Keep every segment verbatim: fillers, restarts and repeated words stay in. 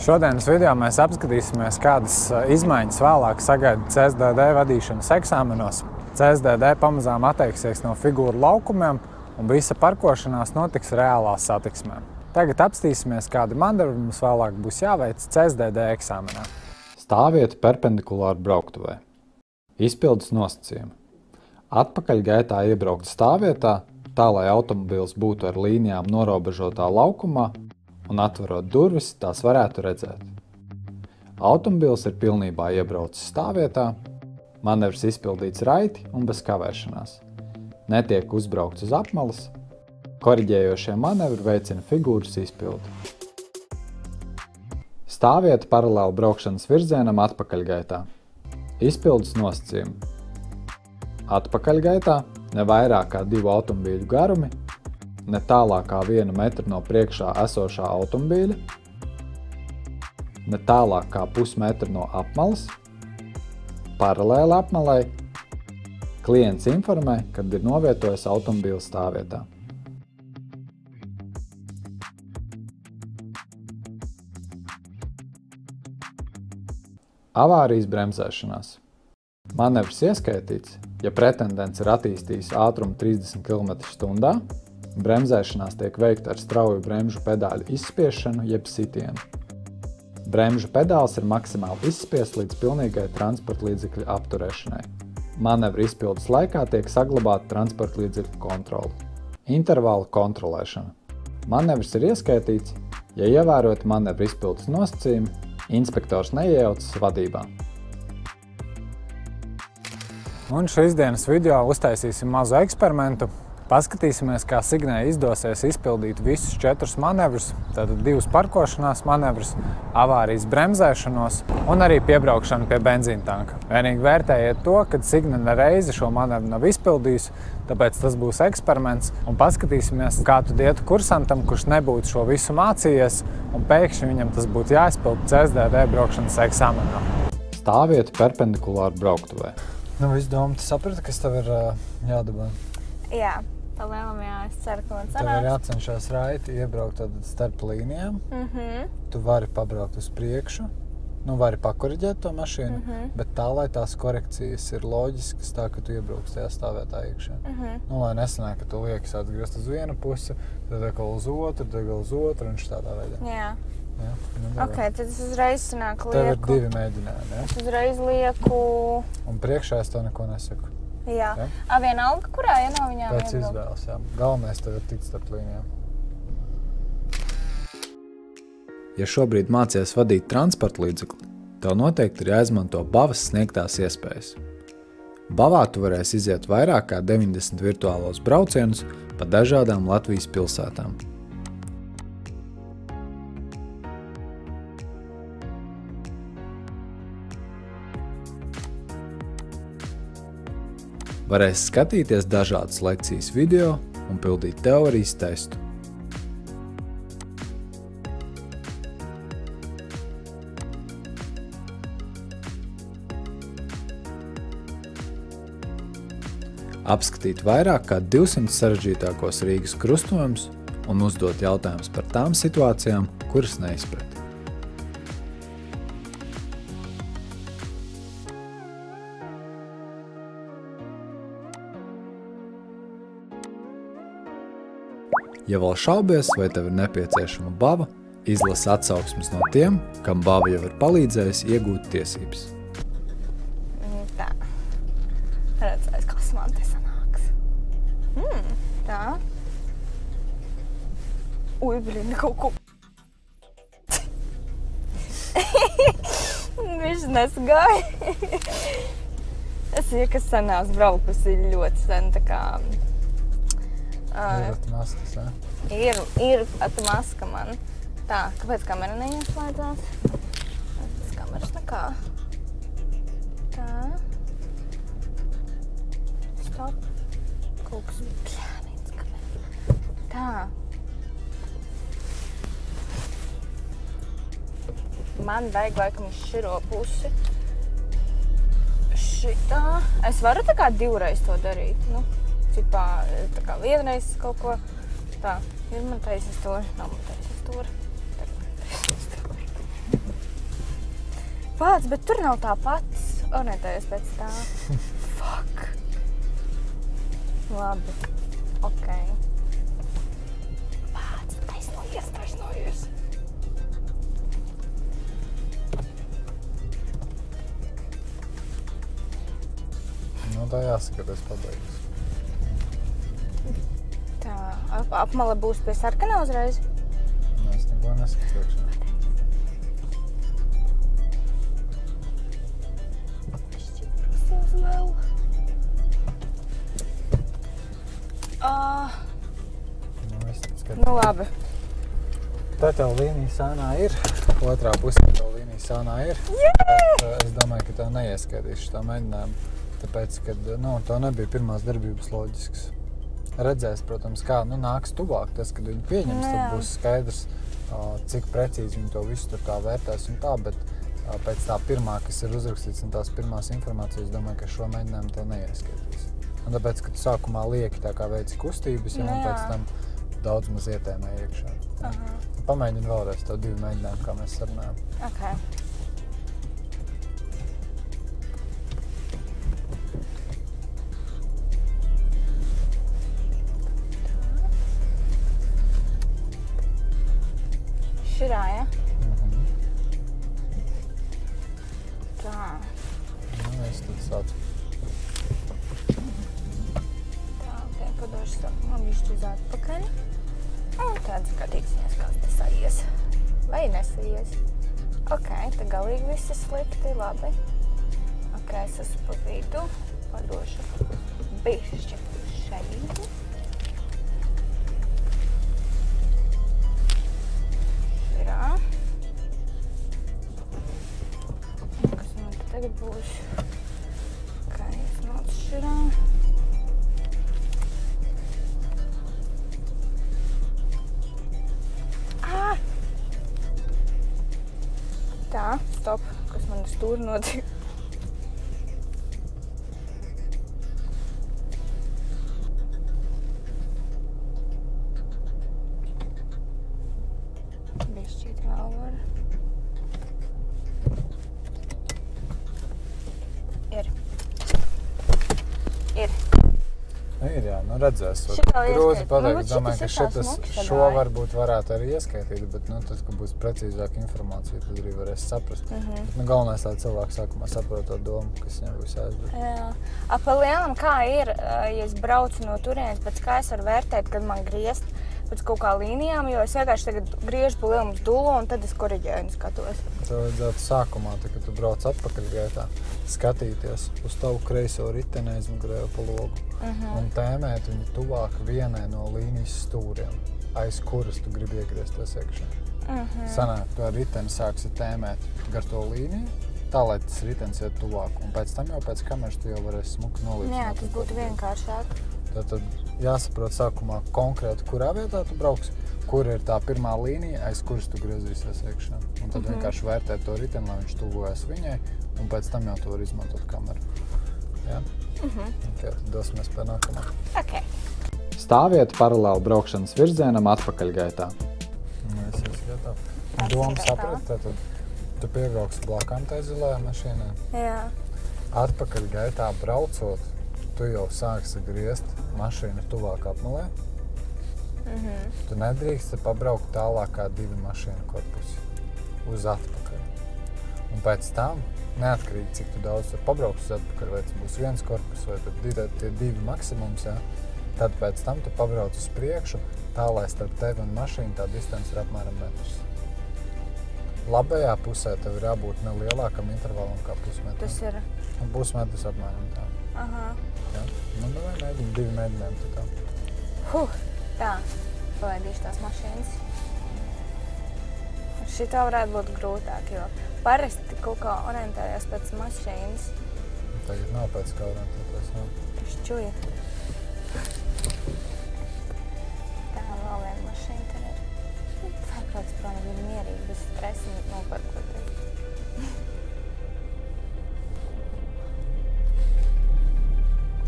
Šodienas video mēs apskatīsimies, kādas izmaiņas vēlāk sagaida C S D D vadīšanas eksāmenos. C S D D pamazām atteiksies no figūru laukumiem un visa parkošanās notiks reālā satiksmē. Tagad apstīsimies, kādi manevri mums vēlāk būs jāveic C S D D eksāmenā. Stāviet perpendikulāri brauktuvē. Izpildes nosacījumi. Atpakaļgaitā iebraukt stāvvietā, tā lai automobils būtu ar līnijām norobežotā laukumā, un atverot durvis, tās varētu redzēt. Automobils ir pilnībā iebraucis stāvvietā, manevrs izpildīts raiti un bez kavēšanās. Netiek uzbraukts uz apmalas, koriģējošie manevri veicina figūras izpildi. Stāvvieta paralēli braukšanas virzienam atpakaļgaitā. Izpildes nosacījumi. Atpakaļgaitā ne vairāk kā divu automobīļu garumi, ne tālākā viena metra no priekšā esošā automobīļa, ne tālākā pusmetra no apmalas, paralēli apmalai, klients informē, kad ir novietojis automobīļa stāvvietā. Avārijas bremzēšanās. Manevrs ieskaitīts, ja pretendents ir attīstījis ātrumu trīsdesmit kilometrus stundā, bremzēšanās tiek veikta ar strauju bremžu pedāļu izspiešanu jeb sitienu. Bremžu pedāls ir maksimāli izspiest līdz pilnīgai transportlīdzekļa apturēšanai. Manevra izpildes laikā tiek saglabāta transportlīdzekļa kontrole. Intervāla kontrolēšana. Manevrs ir ieskaitīts, ja ievērot manevra izpildes nosacījumi, inspektors neiejaucas vadībā. Un šīs dienas video uztaisīsim mazu eksperimentu. Paskatīsimies, kā Signē izdosies izpildīt visus četrus manevrus, tātad divus parkošanās manevrus, avārijas bremzēšanos un arī piebraukšanu pie benzīntanka. Vienīgi vērtējiet to, ka Signē nereizi šo manevru nav izpildījusi, tāpēc tas būs eksperiments. Un paskatīsimies, kā tu ietu kursantam, kurš nebūtu šo visu mācījies, un pēkšņi viņam tas būtu jāizpild C S D D braukšanas eksāmenā. Stāviet perpendikulāri brauktuvē. Nu, visu domu, tu saprati, kas tev ir jādabā? Jā. Palielam, jā, es ceru, ka man sanāks. Tev ir jācenšās raiti iebraukt tātad starp līnijām. Tu vari pabraukt uz priekšu, nu vari pakoriģēt to mašīnu, bet tā, lai tās korekcijas ir loģiskas, tā, ka tu iebrauks tajā stāvvietā iekšā. Nu, lai nesanāk, ka tu liekas atgriezt uz vienu pusi, tad atkal uz otru, tad atkal uz otru, un šitā tā veidā. Jā. Ok, tad es uzreiz sanāk lieku. Tev ir divi mēģinājumi, jā? Es uzreiz lieku. Un priekšā es to neko nesaku. Jā. A, vienalga, kurā, ja nav viņām iebraukt? Pēc izvēles, jā. Galvenais tev ir tikt starp līnijām. Ja šobrīd mācies vadīt transportlīdzekli, tev noteikti ir jāizmanto BAVAs sniegtās iespējas. BAVā tu varēsi iziet vairāk kā deviņdesmit virtuālos braucienus pa dažādām Latvijas pilsētām. Varēs skatīties dažādas lekcijas video un pildīt teorijas testu. Apskatīt vairāk kā divsimt sarežģītākos Rīgas krustojumus un uzdot jautājumus par tām situācijām, kuras neizprati. Ja vēl šaubies, vai tev ir nepieciešama bava, izlasi atsauksmes no tiem, kam bava jau ir palīdzējusi iegūt tiesības. Tā. Redzēs, kas man te sanāks. Mm, tā. Uj, blīn, kaut ko. Viņš nesagāja. Es ir, kas sanās braukusi ļoti sen, tā kā... Ir atmaskas, jā? Ir, ir atmaska man. Tā, kāpēc kamera neieslēdzās? Tas kameras nekā. Tā. Stop. Kaut kas plēnīts kamera. Tā. Man vajag laikam širo pusi. Šitā. Es varu tā kā divreiz to darīt, nu? Cipā, tā kā vienreiz kaut ko, tā, ir man taisas stūra, nav man taisas stūra, tagad man taisas stūra. pats, bet tur nav tā pats. Orientējies pēc tā. Fuck. Labi. Ok. Pats, taisnojies, taisnojies. Nu, tā jāsaka, ka es pabeigšu. Tā, ap, apmale būs pie sarkanā uzreiz? Nē, es neko nesakiekšu. Vēl. Uh, nu labi. Tā tev līnija sānā ir. Otrā pusē tev līnija sānā ir. Yeah! Es domāju, ka tev neieskaitīšu tā mēģinājumu. Tāpēc, ka nu, tev nebija pirmās darbības loģisks. Redzēs, protams, kā nu, nāks tuvāk. Tas, kad viņi pieņems, yeah. tad būs skaidrs, cik precīzi viņi to visu tur tā vērtēs un tā. Bet pēc tā pirmā, kas ir uzrakstīts un tās pirmās informācijas, domāju, ka šo mēģinājumu tev neieskaitīs. Un tāpēc, ka tu sākumā lieki tā kā veici kustības, ja un pēc tam daudz maz ietēmē iekšā. Uh -huh. Pamēģini vēlreiz tev divi mēģinājumu, kā mēs sarunājam. Okay. Širā, ja? Tā. Nu, es tad sācu. Tā, te padošu man višķi uz atpakaļ. Un tad skatīsimies, kā te saies. Vai nesaies. Ok, te galīgi visi slikti, labi. Ok, es esmu pa vidu. Padošu bišķi šeit. Širā. Tagad būs kaiņas nāc širā. Ah! Tā, stop, kas man uz stūri notika. Bišķīt vēl var. Ir. Ir. Ir, jā, nu redzēs. Grūzi pateikt, nu, domāju, ka šitas, šo varbūt varētu arī ieskaitīt, bet nu, tas, ka būs precīzāka informācija, tad arī varēs saprast. Mm -hmm. Bet nu, galvenais tā cilvēku sākumā saprot to domu, kas viņam būs aizbraukt. Jā. A, pa lielam kā ir, ja es braucu no turienes, pēc kā es varu vērtēt, kad man griezt pēc kaut kā līnijām, jo es vienkārši tagad griežu pa lielam dulu un tad es koriģēju un skatos. Tev vajadzētu sākumā, tā, kad tu brauc atpakaļgaitā, skatīties uz tavu kreiso riteni aizmugurējo pa logu uh-huh. un tēmēt viņu tuvāk vienai no līnijas stūriem, aiz kuras tu gribi iegriezties iekšā. Uh-huh. Sanāk, to riteni sāksi tēmēt gar to līniju, tā, lai tas ritenis iet tuvāk, un pēc tam jau pēc kameras tu jau varēs smuki nolīdzināt. Jā, tas būtu vienkāršāk. Tātad jāsaprot sākumā konkrēti, kurā vietā tu brauks, kur ir tā pirmā līnija, aiz kuras tu griezīsies iekšā. Un tad mm -hmm. vienkārši vērtēt to riteni, lai viņš tuvojas viņai, un pēc tam jau to var izmantot kameru. Ja? Mm -hmm. Okay, tad dosimies pie nākamā. Okay. Stāviet paralēli braukšanas virzienam atpakaļgaitā. Nu, es esi gatavs. Domu saprat, tātad tu piebrauksi blakām tai zilajā mašīnā. Jā. Atpakaļgaitā braucot, tu jau sāksi griezt mašīnu tuvāk apmalē. Mm-hmm. Tu nedrīkst pabraukt tālāk kā divi mašīnu korpusi uz atpakaļ. Un pēc tam, neatkarīgi cik tu daudz var pabraukt uz atpakaļ, vai tas būs viens korpus vai tie divi maksimums, ja? Tad pēc tam tu pabrauc uz priekšu, tā lai starp tevi un mašīnu tā distance ir apmēram metrs. Labajā pusē tev ir jābūt ne lielākam intervalam kā pusmetram. Tas ir? Un pusmetrs apmēram tā. Aha. Ja? Nu, vai mēģināt, divi mēģinājumi tu tā. Huh. Tā, palaidīšu tās mašīnas. Šitā varētu būt grūtāk, jo parasti kaut kā orientējās pēc mašīnas. Tagad nav pēc kā orientēties, nav. Šķuja. Tā, vēl viena mašīna tad ir. Tā kāds, protams, ir mierīgi, bez stresa noparkoties.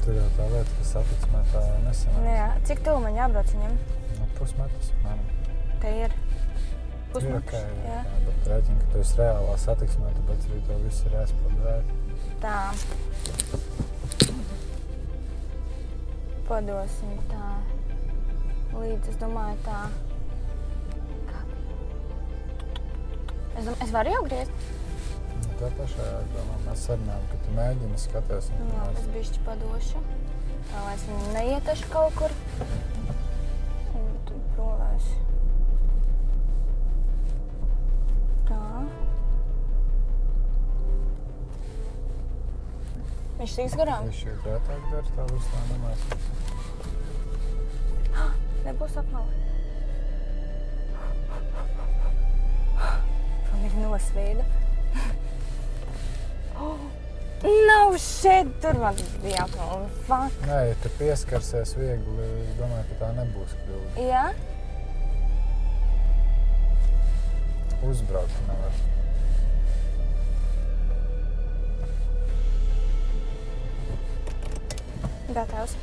Tur jau tā lieta, kas apicmē tā nesanāks. Jā. Cik tuvu man jābrauc viņam? No pusmetras, mēram. Te ir? Pusmakšs, jā. Bet rēķina, ka tu esi reālā satiksmē, tāpēc arī tev viss ir jāspaldēt. Tā. Padosim tā. Līdz, es domāju, tā. Es varu jau griezt? Tā pašā jādomā. Mēs sarunājam, ka tu mēģini, skaties. No, es bišķi padošu. Tā, lai es viņu neietašu kaut kur. Un tu brolēšu. Tā. Viņš tiks garām? Viņš ir grētāk dara, tā visu tā nemēs. Nebūs apmali. Man ir nosveida. Nav šeit, tur man bija apmali. Fuck. Nē, ja tu pieskarsies viegli, es domāju, ka tā nebūs kļūda. Jā? Uzbraukt nevar. Gatavs.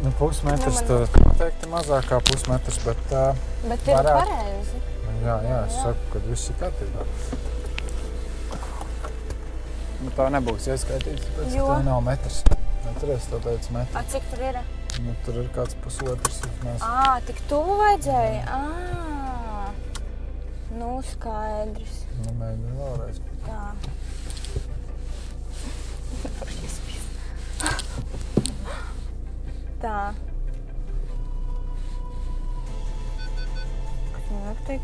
Nu, pusmetrs, tad noteikti mazākā pusmetrs, bet tā... Bet ir pareizi. Jā, jā, es saku, kad viss ir kārtībā. Nu, tā nebūs ieskaitīts, tāpēc tā nav metrs. Atceries, tev teicu metri. A, cik tur ir? Nu, tur ir kāds pusotrs. Ā, tik tuvu vajadzēja? Ā, nu, skaidrs. Nu, mēģinu vēlreiz. Tā. Tā. Kas man jāktiek?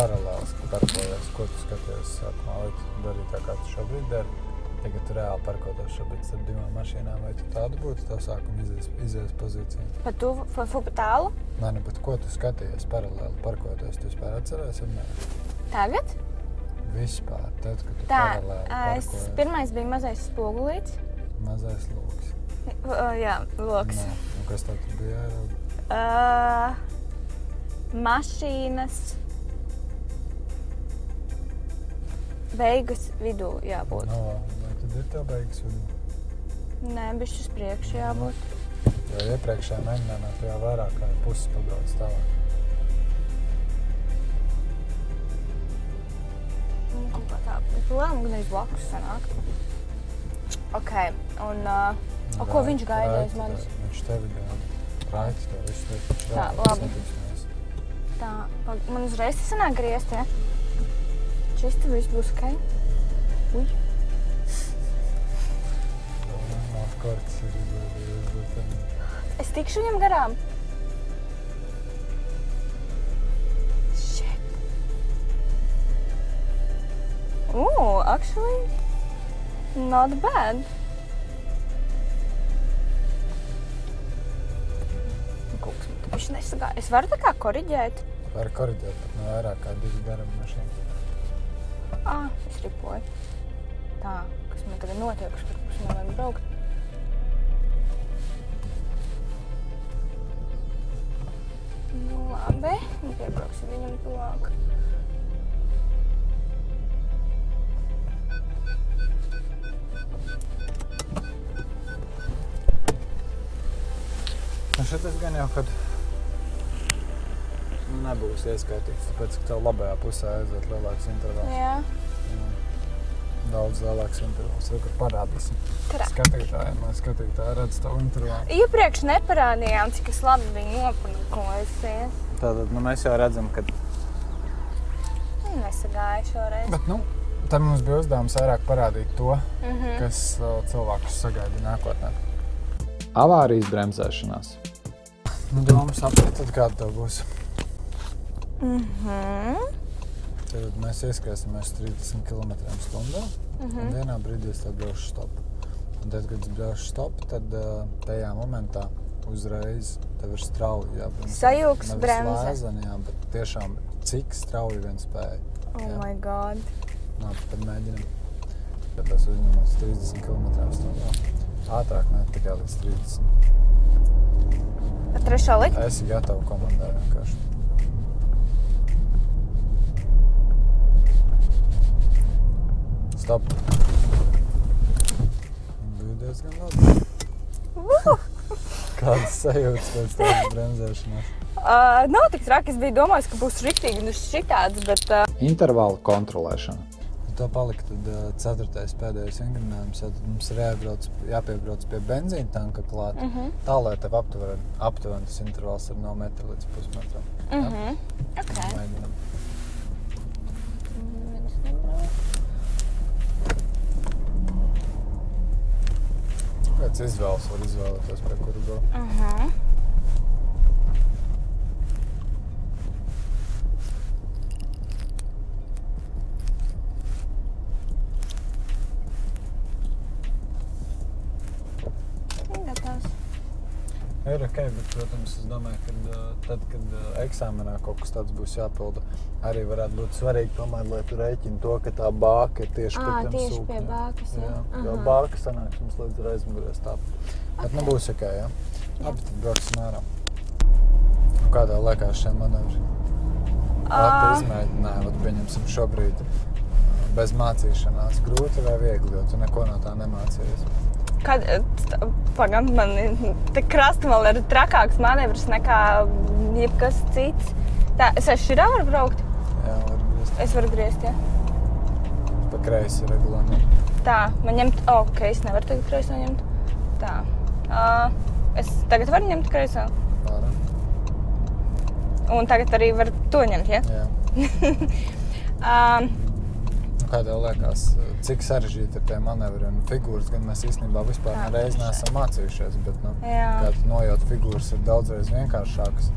Paralēls, ka darbojies, ko tu skaties sākumā, vai tu dari tā, kā tu šobrīd dari? Tagad tu reāli parkotos šobrīd starp divām mašīnām, vai tu tādu būtu tā sākuma izies pozīcija? Pat tu, fu, pat tālu? Nē, nu, bet ko tu skatījies paralēli parkotos? Tu vispār atcerēsi, vai ne? Tagad? Vispār, tad, kad tu paralēli parkojies. Tā, pirmais bija mazais spogulīts. Mazais loks. Jā, loks. Nē, nu, kas tā tu bija jāraudi? Mašīnas beigas vidū jābūt. Tad ir tev beigas vidū? Nē, bišķi uz priekšu jābūt. Jo iepriekšējā mēģinājumā tu jau vairāk kā puses pabrauc tālāk. Nu, kaut kā tā, lēmu gan aiz blakus sanāk. Ok, un... O, ko viņš gaida aiz manis? Viņš tevi gaida. Raiti tev visu tevi. Tā, labi. Tā, man uzreiz te sanāk griezt, ja? Šis tev viss būs ok? Uj. Es tikšu viņam garām? Shit. Ooh, actually, not bad. Kaut kas man te viši nesagā. Es varu tā kā koriģēt? Varu koriģēt, bet nav vairāk kā divi garam mašīna. Ā, es ripoju. Tā, kas man tagad notiek, uz kur pus man vajag braukt. Labi, un piebrauksim viņam tuvāk. Nu šitas gan jau, kad nebūs ieskaitīts, tāpēc, ka tev labajā pusē aiziet lielāks intervāls. Jā. Daudz lielāks intervāls, jau, kad parādīsim skatītājiem, lai skatītāji redz tavu intervālu. Iepriekš neparādījām, cik es labi biju nopanakojasies. Tātad, nu, mēs jau redzam, ka... Nesagāju šoreiz. Bet, nu, tad mums bija uzdevums vairāk parādīt to, kas cilvēkus sagaida nākotnē. Avārijas bremzēšanās. Nu, domas apkārt, tad kāda tev būs? Mhm. Tad mēs ieskaistamies trīsdesmit kilometriem stundā, un vienā brīdī es tad braušu stopu. Un tad, kad es braušu stopu, tad tajā momentā uzreiz tev ir strauji jābremzē. Sajūgs bremze. Nevis lēzani, jā, bet tiešām cik strauji vien spēja. Oh my god. Nā, tad mēģinam. Tad es uzņemos trīsdesmit kilometriem stundā. Ātrāk ne, tikai līdz trīsdesmit. Ar trešā likt? Es gatavu komandai vienkārši. Stop. Bija diezgan labi. Uh! Kādas sajūtas pēc tādas bremzēšanās? Uh, nav tik traki, es biju domājis, ka būs riktīgi un šitāds, bet... Uh... Intervāla kontrolēšana. To palika tad ceturtais pēdējais vingrinājums, tad mums ir jāiebrauc, jāpiebrauc pie benzīna tanka klāt, mm -hmm. tā, lai tev aptuveni tas intervāls ir no metra līdz pusmetram. Mm -hmm. Ok. Mēģinām. Kāds izvēles var izvēlēties, pie kuru go. Uh -huh. Ir ok, bet, protams, es domāju, ka tad, kad eksāmenā kaut kas tāds būs jāpilda, arī varētu būt svarīgi tomēr, lai tu rēķini to, ka tā bāka ir tieši pie tiem sūkņiem. Tieši pie bākas, jā. Jā, jo bāka sanāks mums līdz aizmugurēs tā. Bet nu būs ok, jā. Labi, tad brauksim ārā. Kādā laikā šiem manevri? Labi, izmēģināju, pieņemsim šobrīd bez mācīšanās grūti vai viegli, jo tu neko no tā nemācījies. Kad, pagam, man te krasta vēl ir trakāks manevrs nekā jebkas cits. Tā, es širā varu braukt? Jā, varu griezt. Es varu griezt, jā. Pa kreisi regulāri. Tā, man ņemt... O, oh, kreisi nevar tagad kreiso ņemt. Tā. Uh, es tagad varu ņemt kreiso? Varu. Un tagad arī var to ņemt, jā? Jā. um, Kā tev liekas, cik sarežģīti ir tie manevri un figūras, gan mēs īstenībā vispār jā, nereiz neesam mācījušies, bet nu, kā tu nojaut, figūras ir daudzreiz vienkāršākas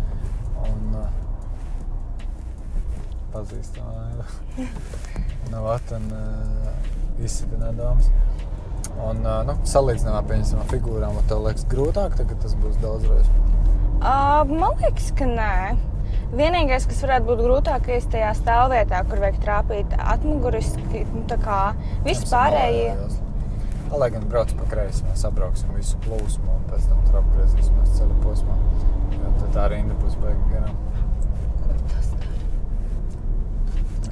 un uh, pazīstamā nav aten uh, izsitināt domas. Un uh, nu, salīdzinājumā pieņemsim figūrām, vai tev liekas grūtāk, tagad tas būs daudzreiz? Uh, man liekas, ka nē. Vienīgais, kas varētu būt grūtākais tajā stāvvietā, kur vajag trāpīt atmuguriski, nu tā kā visi pārējie. Lai gan brauc pa kreisi, mēs apbrauksim visu plūsmu un pēc tam tur apgriezīsimies ceļa posmā. Tad tā rinda būs beiga garām. Tas tā.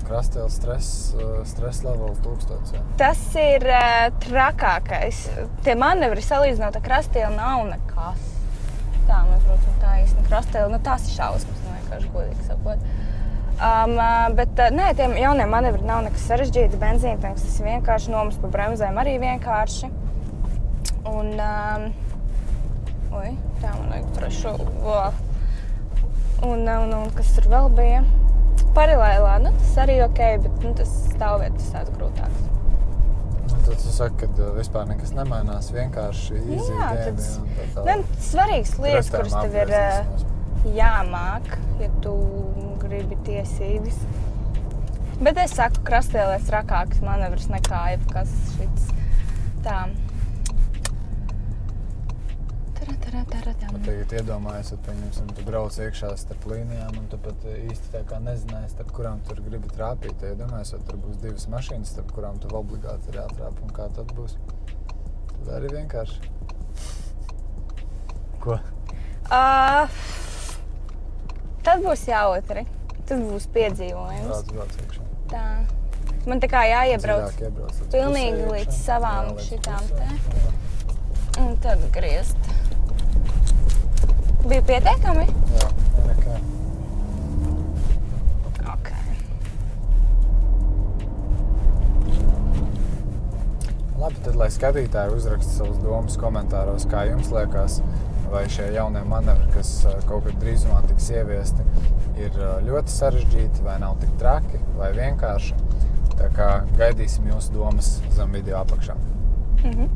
Krastēl stress, stress level tūkstots, jā. Tas ir uh, trakākais. Tie manevri salīdzinot ar krastēlu nav nekas. Tā, mēs braucam tā īsti. Krastēlu, nu tās ir šausmas. Godīgi sakot. Um, bet, nē, tiem jauniem manevri nav nekas sarežģīti. Benzīntanks tas vienkārši nomas pa bremzēm arī vienkārši. Un, um, oj, tā man vajag trešo. Un, un, un kas tur vēl bija? Paralēlā, nu tas arī ok, bet nu, tas stāvvietas tāds grūtāks. Tad tu saki, ka vispār nekas nemainās, vienkārši easy game. Jā, tāds svarīgs lietas, kuras tev ir... jāmāk, ja tu gribi tiesības. Bet es saku, krastēlēs rakāks manevrs nekā jebkas šits. Tā. Tagad iedomājies, ka tu brauc iekšā starp līnijām un tu pat īsti tā kā nezināji, starp kurām tur gribi trāpīt. Iedomājies, ka tur būs divas mašīnas, starp kurām tu obligāti ir jātrāp. Un kā tad būs? Tad arī vienkārši. Ko? Uh, Tad būs jāotri. Tas būs piedzīvojums. Brauc iekšā. Tā. Man tā kā jāiebrauc pilnīgi līdz savām šitām te. Un tad griezt. Bija pieteikami? Jā, nekā. Ok. Labi, tad lai skatītāji uzraksta savus domas komentāros, kā jums liekas, vai šie jaunie manevri, kas kaut kad drīzumā tiks ieviesti, ir ļoti sarežģīti, vai nav tik traki, vai vienkārši. Tā kā gaidīsim jūsu domas zem video apakšā. Mhm.